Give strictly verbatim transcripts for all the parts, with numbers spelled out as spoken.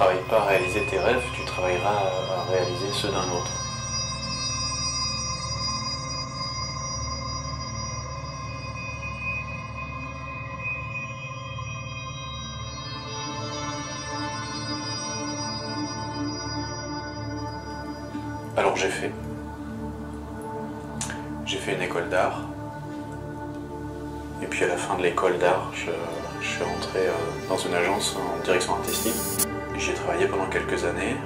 travailles pas à réaliser tes rêves, tu travailleras à réaliser ceux d'un autre. Alors j'ai fait. J'ai fait une école d'art. Et puis à la fin de l'école d'art, je, je suis rentré dans une agence en direction artistique. J'ai travaillé pendant quelques années.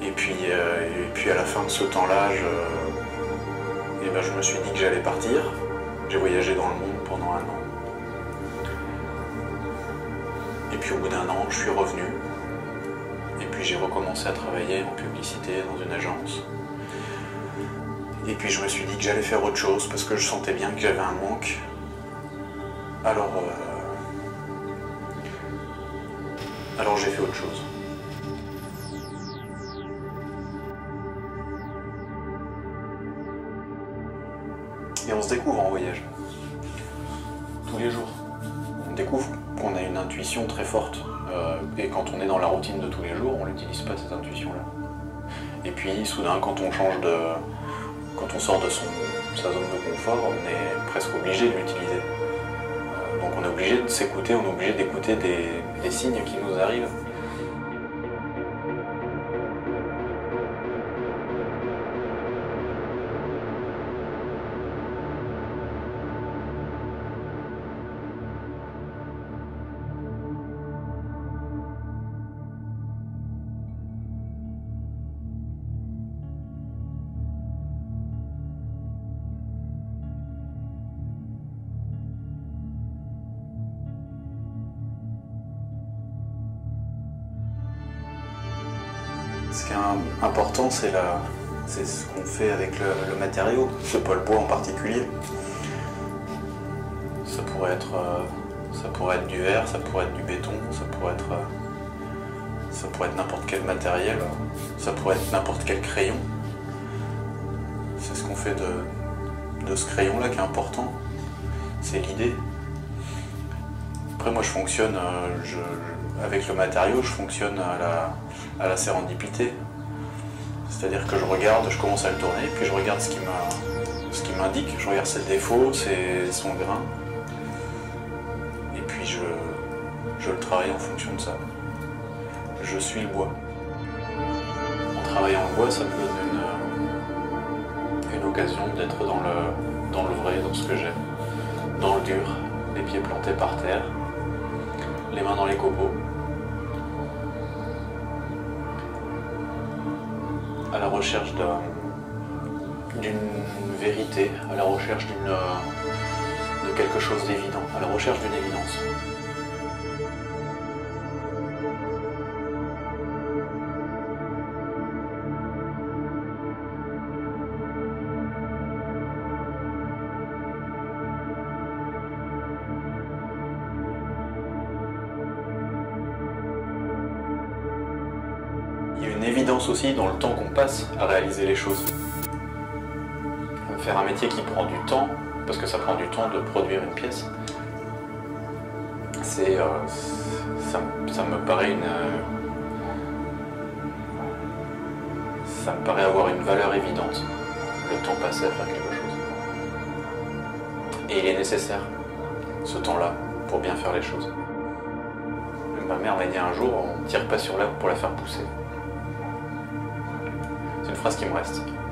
Et puis, et puis à la fin de ce temps-là, je, et ben je me suis dit que j'allais partir. J'ai voyagé dans le monde pendant un an. Et puis au bout d'un an, je suis revenu. Et puis j'ai recommencé à travailler en publicité dans une agence. Et puis je me suis dit que j'allais faire autre chose parce que je sentais bien que j'avais un manque. Alors, euh... alors j'ai fait autre chose. Et on se découvre en voyage. Tous les jours. On découvre qu'on a une intuition très forte. Euh, et quand on est dans la routine de tous les jours, on n'utilise pas cette intuition-là. Et puis soudain, quand on change de... Quand on sort de son, sa zone de confort, on est presque obligé de l'utiliser. Euh, donc on est obligé de s'écouter, on est obligé d'écouter des, des signes qui nous arrivent. Ce qui est important, c'est ce qu'on fait avec le, le matériau, c'est pas le bois en particulier. Ça pourrait, être, ça pourrait être du verre, ça pourrait être du béton, ça pourrait être, ça pourrait être n'importe quel matériel, ça pourrait être n'importe quel crayon. C'est ce qu'on fait de, de ce crayon-là qui est important, c'est l'idée. Après, moi, je fonctionne... Je, je, Avec le matériau, je fonctionne à la, à la sérendipité. C'est-à-dire que je regarde, je commence à le tourner, puis je regarde ce qui m'indique, je regarde ses défauts, ses, son grain. Et puis je, je le travaille en fonction de ça. Je suis le bois. En travaillant le bois, ça me donne une, une occasion d'être dans le, dans le vrai, dans ce que j'aime. Dans le dur, les pieds plantés par terre, les mains dans les copeaux. À la recherche d'une vérité, à la recherche d'une de quelque chose d'évident, à la recherche d'une évidence. Évidence aussi dans le temps qu'on passe à réaliser les choses. Faire un métier qui prend du temps, parce que ça prend du temps de produire une pièce, c'est, euh, ça, ça me paraît une, euh, ça me paraît avoir une valeur évidente, le temps passé à faire quelque chose. Et il est nécessaire, ce temps-là, pour bien faire les choses. Ma mère m'a dit un jour, on ne tire pas sur l'herbe pour la faire pousser. C'est une phrase qui me reste.